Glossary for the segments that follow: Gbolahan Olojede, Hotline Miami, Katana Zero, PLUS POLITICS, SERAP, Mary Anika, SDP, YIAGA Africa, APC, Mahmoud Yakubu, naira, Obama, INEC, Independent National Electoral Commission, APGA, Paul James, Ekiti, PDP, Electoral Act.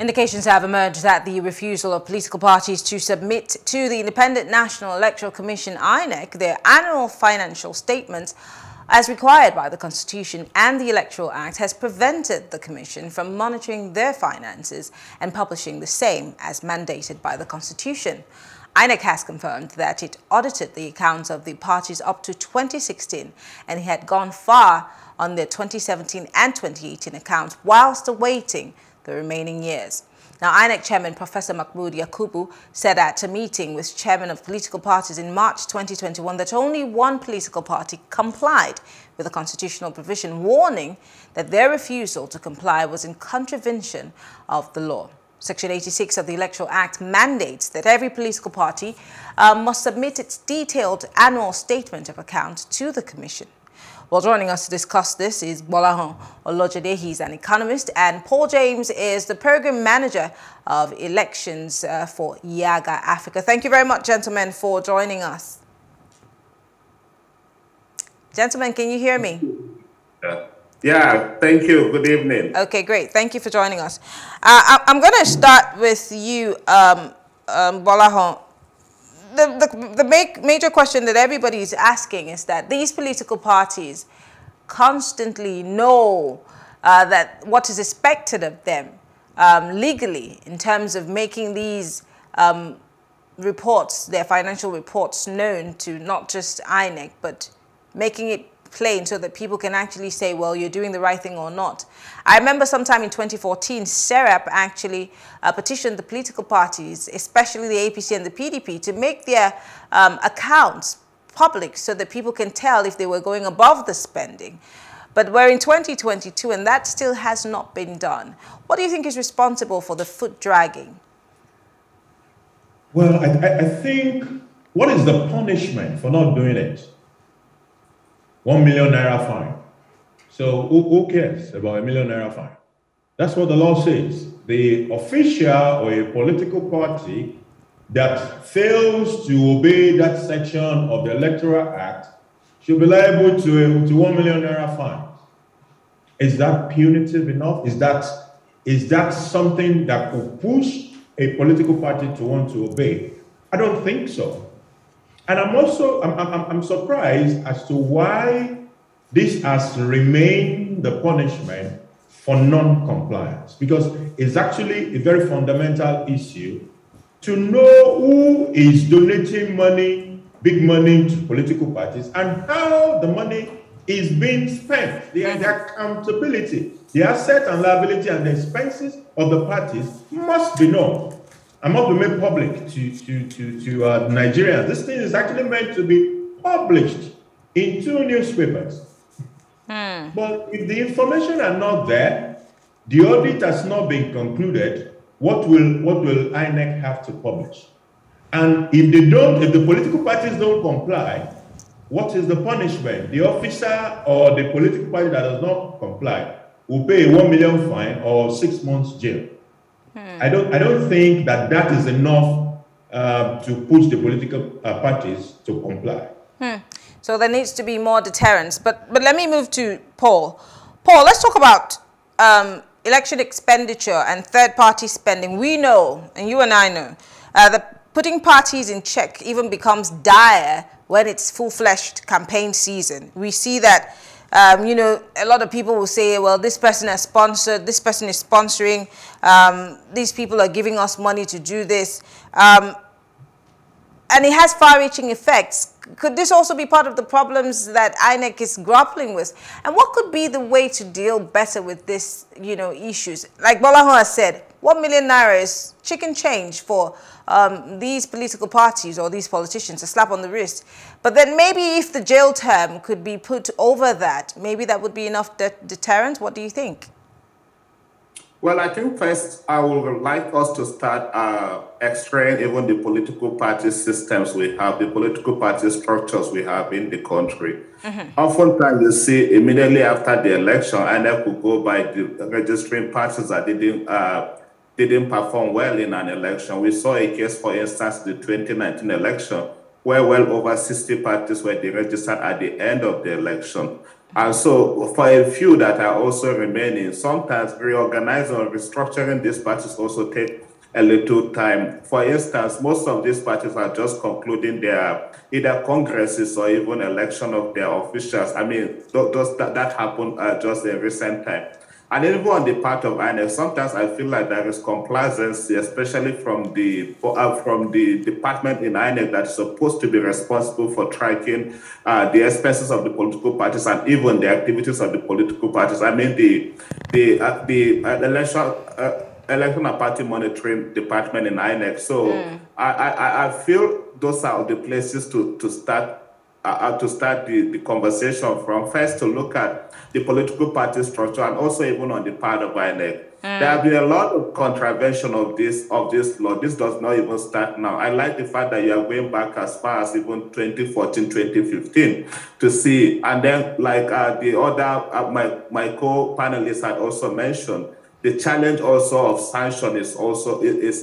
Indications have emerged that the refusal of political parties to submit to the Independent National Electoral Commission (INEC) their annual financial statements as required by the Constitution and the Electoral Act has prevented the Commission from monitoring their finances and publishing the same as mandated by the Constitution. INEC has confirmed that it audited the accounts of the parties up to 2016 and had gone far on their 2017 and 2018 accounts whilst awaiting the remaining years. Now, INEC Chairman Professor Mahmoud Yakubu said at a meeting with chairmen of political parties in March 2021 that only one political party complied with a constitutional provision, warning that their refusal to comply was in contravention of the law. Section 86 of the Electoral Act mandates that every political party must submit its detailed annual statement of account to the Commission. Well, joining us to discuss this is Gbolahan Olojede. He's an economist, and Paul James is the program manager of elections for YIAGA Africa. Thank you very much, gentlemen, for joining us. Gentlemen, can you hear me? Yeah, thank you. Good evening. Okay, great. Thank you for joining us. I'm going to start with you, Gbolahan. The major question that everybody is asking is that these political parties constantly know that what is expected of them legally in terms of making these reports, their financial reports, known to not just INEC, but making it plain so that people can actually say, well, you're doing the right thing or not. I remember sometime in 2014, SERAP actually petitioned the political parties, especially the APC and the PDP, to make their accounts public so that people can tell if they were going above the spending. But we're in 2022 and that still has not been done. What do you think is responsible for the foot dragging? Well, I think, what is the punishment for not doing it? 1 million naira fine. So who cares about a 1 million naira fine? That's what the law says. The official or a political party that fails to obey that section of the Electoral Act should be liable to 1 million naira fine. Is that punitive enough? Is that something that could push a political party to want to obey? I don't think so. And I'm surprised as to why this has remained the punishment for non-compliance, because it's actually a very fundamental issue to know who is donating money, big money, to political parties and how the money is being spent, the accountability, the asset and liability and the expenses of the parties must be known. I'm not to make public to Nigerians. This thing is actually meant to be published in 2 newspapers. But if the information are not there, the audit has not been concluded, what will INEC have to publish? And if they don't, if the political parties don't comply, what is the punishment? The officer or the political party that does not comply will pay a 1 million fine or 6 months jail. I don't think that is enough to push the political parties to comply. So there needs to be more deterrence. But let me move to Paul. Paul, let's talk about election expenditure and third-party spending. We know, and you and I know, that putting parties in check even becomes dire when it's full-fledged campaign season. We see that. You know, a lot of people will say, well, this person has sponsored, this person is sponsoring, these people are giving us money to do this. And it has far-reaching effects. Could this also be part of the problems that INEC is grappling with? And what could be the way to deal better with this, you know, issues? Like Gbolahan has said, 1 million naira is chicken change for these political parties or these politicians, a slap on the wrist. But then maybe if the jail term could be put over that, maybe that would be enough deterrent. What do you think? Well, I think first I would like us to start extracting even the political party systems we have, the political party structures we have in the country. Oftentimes you see immediately after the election, INEC could go by registering parties that didn't perform well in an election. We saw a case, for instance, the 2019 election, where well over 60 parties were deregistered at the end of the election. And so for a few that are also remaining, sometimes reorganizing or restructuring these parties also take a little time. For instance, most of these parties are just concluding their either congresses or even election of their officials. I mean, that happened just in recent time. And even on the part of INEC, sometimes I feel like there is complacency, especially from the department in INEC that is supposed to be responsible for tracking the expenses of the political parties and even the activities of the political parties. I mean, the election and party monitoring department in INEC. So I feel those are the places to start the conversation from, first to look at the political party structure and also even on the part of INEC. There have been a lot of contravention of this law. This does not even start now. I like the fact that you are going back as far as even 2014, 2015 to see. And then, like the other, my co-panelists had also mentioned, the challenge also of sanction is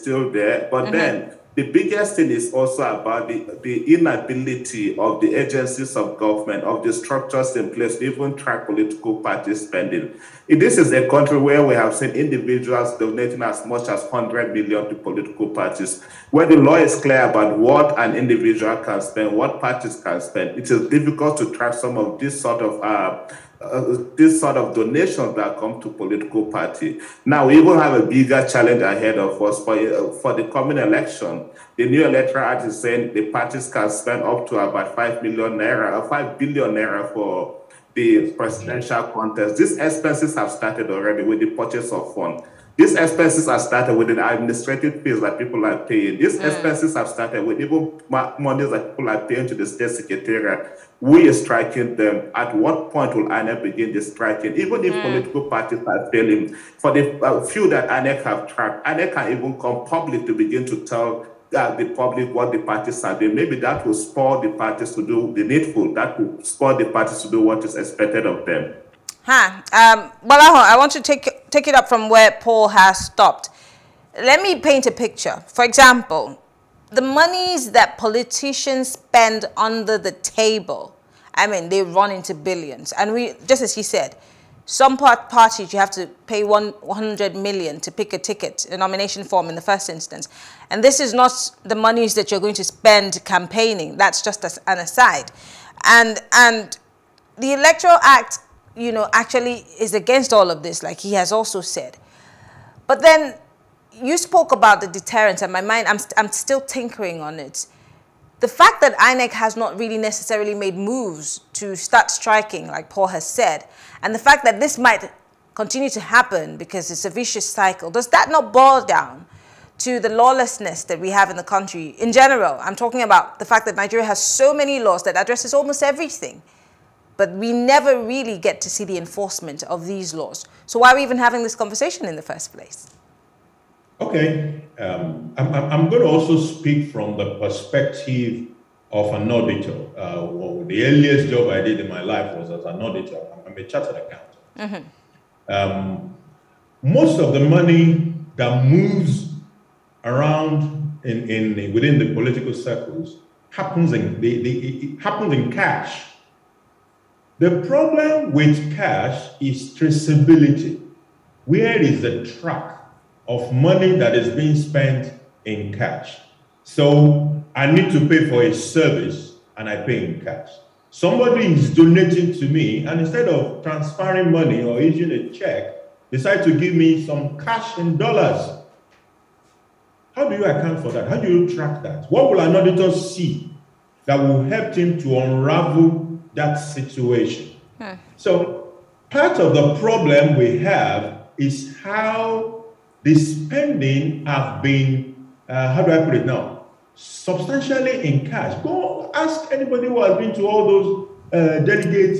still there. But then, the biggest thing is also about the inability of the agencies of government, of the structures in place, to even track political party spending. This is a country where we have seen individuals donating as much as $100 million to political parties, where the law is clear about what an individual can spend, what parties can spend. It is difficult to track some of this sort of donations that come to political party. Now, we will have a bigger challenge ahead of us for the coming election. The new Electoral Act is saying the parties can spend up to about 5 million naira or 5 billion naira for the presidential contest. These expenses have started already with the purchase of funds. These expenses have started with the administrative fees that people are paying. These expenses have started with even monies that people are paying to the state secretariat. We are striking them. At what point will INEC begin the striking? Even if political parties are failing, for the few that INEC have tracked, INEC can even come public to begin to tell the public what the parties are doing. Maybe that will spur the parties to do the needful. That will spur the parties to do what is expected of them. Gbolahan, I want to take it up from where Paul has stopped. Let me paint a picture. For example, the monies that politicians spend under the table, I mean, they run into billions. And we, just as he said, some parties you have to pay 100 million to pick a ticket, a nomination form in the first instance. And this is not the monies that you're going to spend campaigning. That's just an aside. And the Electoral Act, you know, actually is against all of this, like he has also said. But then you spoke about the deterrence, and my mind, I'm still tinkering on it. The fact that INEC has not really necessarily made moves to start striking, like Paul has said, and the fact that this might continue to happen because it's a vicious cycle, does that not boil down to the lawlessness that we have in the country in general? I'm talking about the fact that Nigeria has so many laws that addresses almost everything, but we never really get to see the enforcement of these laws. So why are we even having this conversation in the first place? Okay, I'm going to also speak from the perspective of an auditor. Well, the earliest job I did in my life was as an auditor. I'm a chartered accountant. Most of the money that moves around within the political circles happens in cash. The problem with cash is traceability. Where is the track of money that is being spent in cash? So I need to pay for a service and I pay in cash. Somebody is donating to me and instead of transferring money or issuing a check, decide to give me some cash in dollars. How do you account for that? How do you track that? What will an auditor see that will help him to unravel that situation? So part of the problem we have is how the spending have been, how do I put it now, substantially in cash. Go ask anybody who has been to all those delegate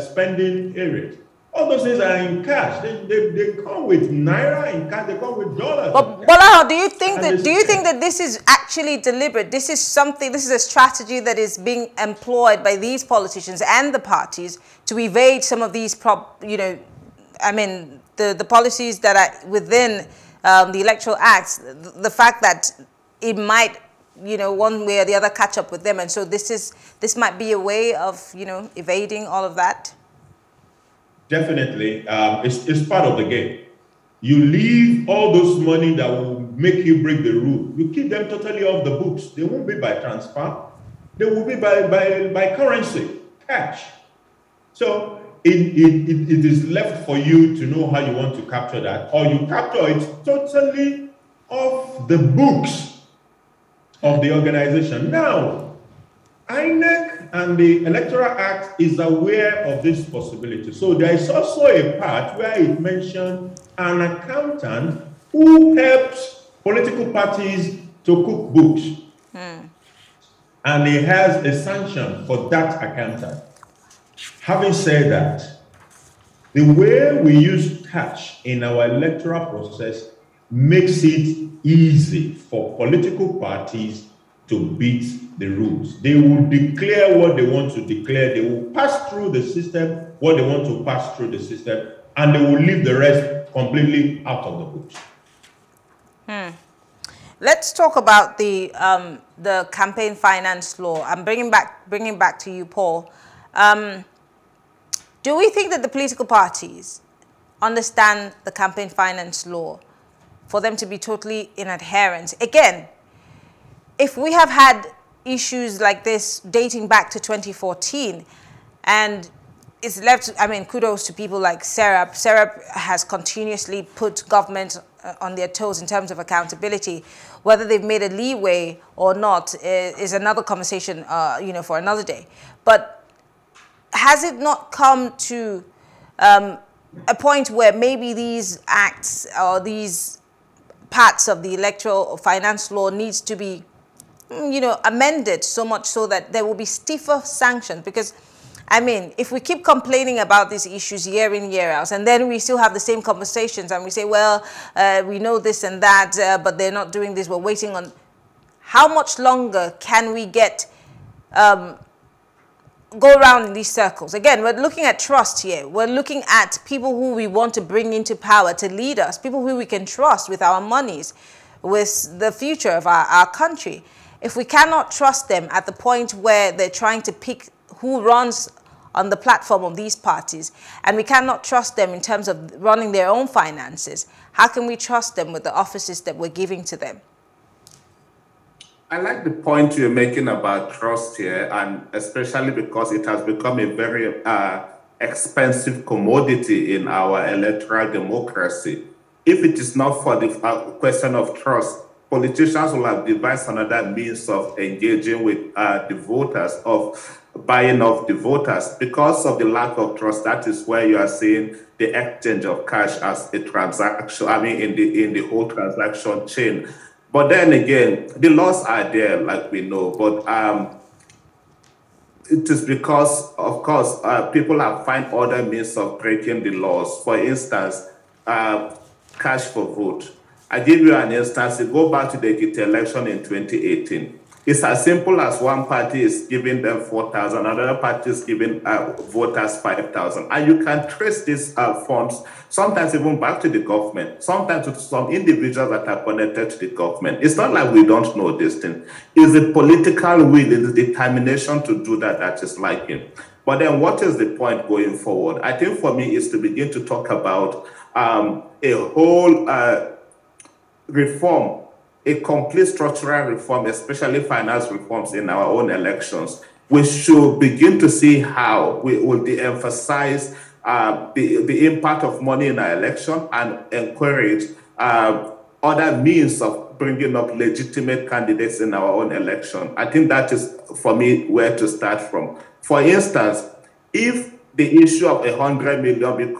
spending areas. All those things are in cash. They come with naira in cash. They come with dollars. But Gbolahan, do you think that this is actually deliberate? This is something. This is a strategy that is being employed by these politicians and the parties to evade some of these, the policies that are within the Electoral Acts. The fact that it might, one way or the other catch up with them, and so this might be a way of, evading all of that. Definitely, it's part of the game. You leave all those money that will make you break the rule. You keep them totally off the books. They won't be by transfer. They will be by currency, cash. So it is left for you to know how you want to capture that, or you capture it totally off the books of the organization. Now, INEC and the Electoral Act is aware of this possibility. So there is also a part where it mentioned an accountant who helps political parties to cook books. Hmm. And he has a sanction for that accountant. Having said that, the way we use cash in our electoral process makes it easy for political parties to beat the rules. They will declare what they want to declare. They will pass through the system what they want to pass through the system, and they will leave the rest completely out of the books. Hmm. Let's talk about the campaign finance law. I'm bringing back to you, Paul. Do we think that the political parties understand the campaign finance law for them to be totally in adherence? Again, if we have had issues like this dating back to 2014, and it's left, I mean, kudos to people like SERAP. SERAP has continuously put government on their toes in terms of accountability. Whether they've made a leeway or not is another conversation, you know, for another day. But has it not come to a point where maybe these acts or these parts of the electoral or finance law needs to be, you know, amended so much so that there will be stiffer sanctions? Because, I mean, if we keep complaining about these issues year in, year out, and then we still have the same conversations and we say, well, we know this and that, but they're not doing this, we're waiting on... How much longer can we get, go around in these circles? Again, we're looking at trust here. We're looking at people who we want to bring into power to lead us, people who we can trust with our monies, with the future of our country. If we cannot trust them at the point where they're trying to pick who runs on the platform of these parties, and we cannot trust them in terms of running their own finances, how can we trust them with the offices that we're giving to them? I like the point you're making about trust here, and especially because it has become a very expensive commodity in our electoral democracy. If it is not for the question of trust, politicians will have devised another means of engaging with the voters, of buying off the voters. Because of the lack of trust, that is where you are seeing the exchange of cash as a transaction, I mean, in the whole transaction chain. But then again, the laws are there, like we know, but it is because, of course, people have found other means of breaking the laws. For instance, cash for vote. I give you an instance. You go back to the Ekiti election in 2018. It's as simple as one party is giving them 4,000, another party is giving voters 5,000. And you can trace these funds, sometimes even back to the government, sometimes to some individuals that are connected to the government. It's not like we don't know this thing. It's the political will, it's the determination to do that that is lacking. But then what is the point going forward? I think for me is to begin to talk about a whole reform, a complete structural reform, especially finance reforms in our own elections. We should begin to see how we will de-emphasize the impact of money in our election and encourage other means of bringing up legitimate candidates in our own election. I think that is, for me, where to start from. For instance, if the issue of 100 million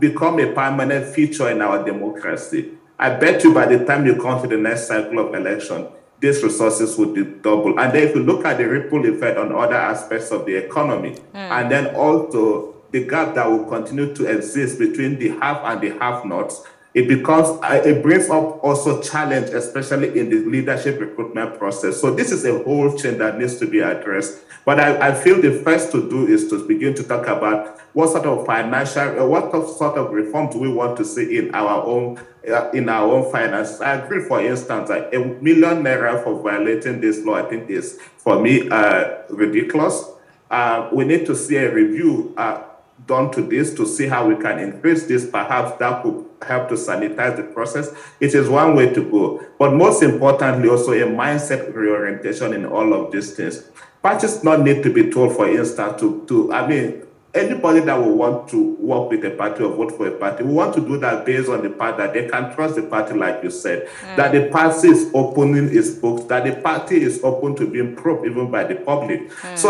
become a permanent feature in our democracy, I bet you by the time you come to the next cycle of election, these resources would be double. And then if you look at the ripple effect on other aspects of the economy, and then also the gap that will continue to exist between the have and the have-nots, it brings up also challenge, especially in the leadership recruitment process. So this is a whole chain that needs to be addressed. But I feel the first to do is to begin to talk about what sort of reform do we want to see in our own finances. I agree, for instance, like ₦1 million for violating this law, I think is, for me, ridiculous. We need to see a review done to this to see how we can increase this. Perhaps that could help to sanitize the process. It is one way to go. But most importantly, also a mindset reorientation in all of these things. Parties not need to be told, for instance, anybody that will want to work with a party or vote for a party, we want to do that based on the part that they can trust the party, like you said, that the party is opening its books, that the party is open to being probed even by the public. So,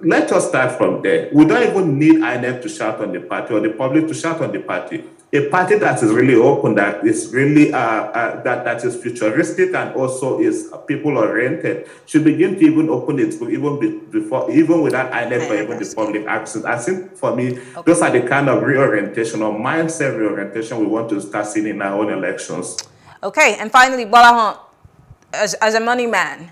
let us start from there. We don't even need INEC to shout on the party or the public to shout on the party. A party that is really open, that is really that is futuristic and also is people oriented, should begin to even open its book even without INEC or even the public access. I think for me, those are the kind of reorientation or mindset reorientation we want to start seeing in our own elections. Okay, and finally, Gbolahan, as a money man.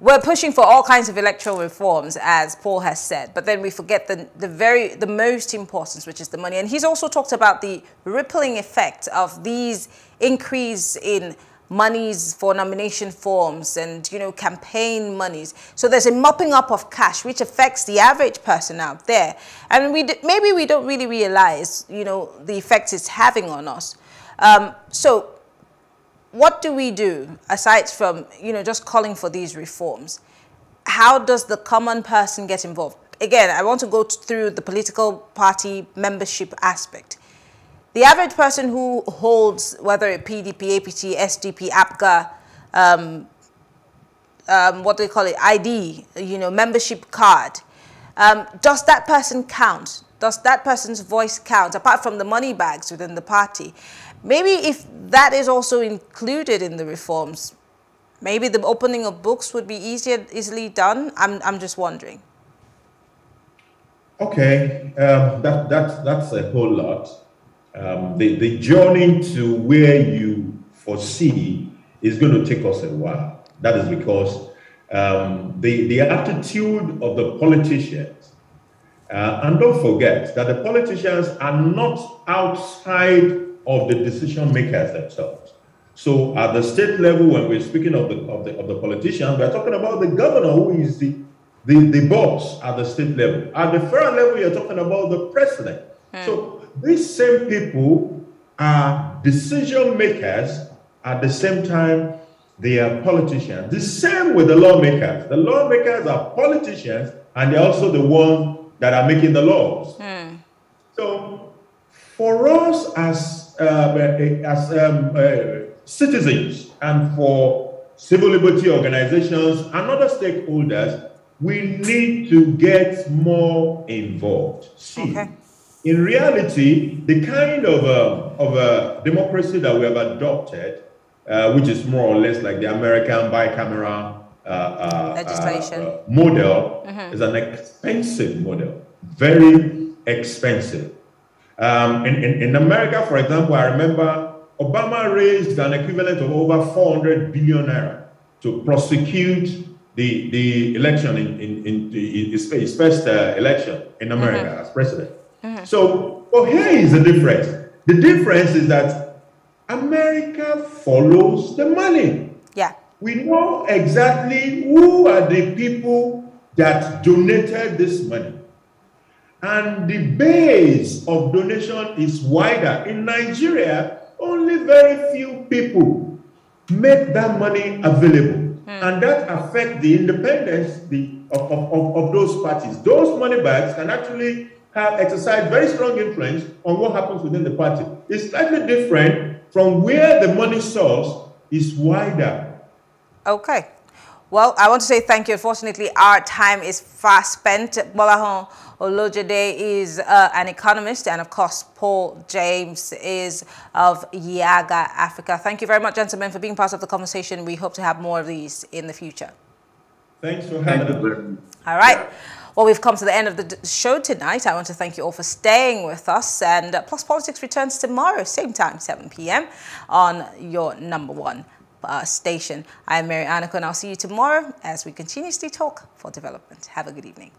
We're pushing for all kinds of electoral reforms, as Paul has said, but then we forget the most important, which is the money. And he's also talked about the rippling effect of these increase in monies for nomination forms and, campaign monies. So there's a mopping up of cash, which affects the average person out there. And maybe we don't really realize, the effects it's having on us. So what do we do, aside from, just calling for these reforms? How does the common person get involved? Again, I want to go through the political party membership aspect. The average person who holds, whether it PDP, APC, SDP, APGA, ID, membership card, does that person count? Does that person's voice count, apart from the money bags within the party? Maybe if that is also included in the reforms, maybe the opening of books would be easily done. I'm just wondering. Okay, that's a whole lot. The journey to where you foresee is going to take us a while. That is because the attitude of the politicians, and don't forget that the politicians are not outside of the decision makers themselves. So at the state level, when we're speaking of the politicians, we're talking about the governor, who is the boss at the state level. At the federal level, you're talking about the president. So these same people are decision makers. At the same time, they are politicians. The same with the lawmakers. The lawmakers are politicians, and they're also the ones that are making the laws. So for us as citizens, and for civil liberty organizations and other stakeholders, we need to get more involved. See, in reality, the kind of democracy that we have adopted, which is more or less like the American bicameral legislation model, is an expensive model, very expensive. In America, for example, I remember Obama raised an equivalent of over 400 billion naira to prosecute the election in his first election in America as president. So, here is the difference. The difference is that America follows the money. We know exactly who are the people that donated this money. And the base of donation is wider. In Nigeria, only very few people make that money available. And that affects the independence of those parties. Those money bags can actually have exercised very strong influence on what happens within the party. It's slightly different from where the money source is wider. Okay. Well, I want to say thank you. Unfortunately, our time is fast spent. Gbolahan Olojede is an economist, and of course, Paul James is of YIAGA Africa. Thank you very much, gentlemen, for being part of the conversation. We hope to have more of these in the future. Thanks for having us. All right. Well, we've come to the end of the show tonight. I want to thank you all for staying with us. And Plus Politics returns tomorrow, same time, 7 p.m. on your number 1 station. I'm Mary Anika, and I'll see you tomorrow as we continuously talk for development. Have a good evening.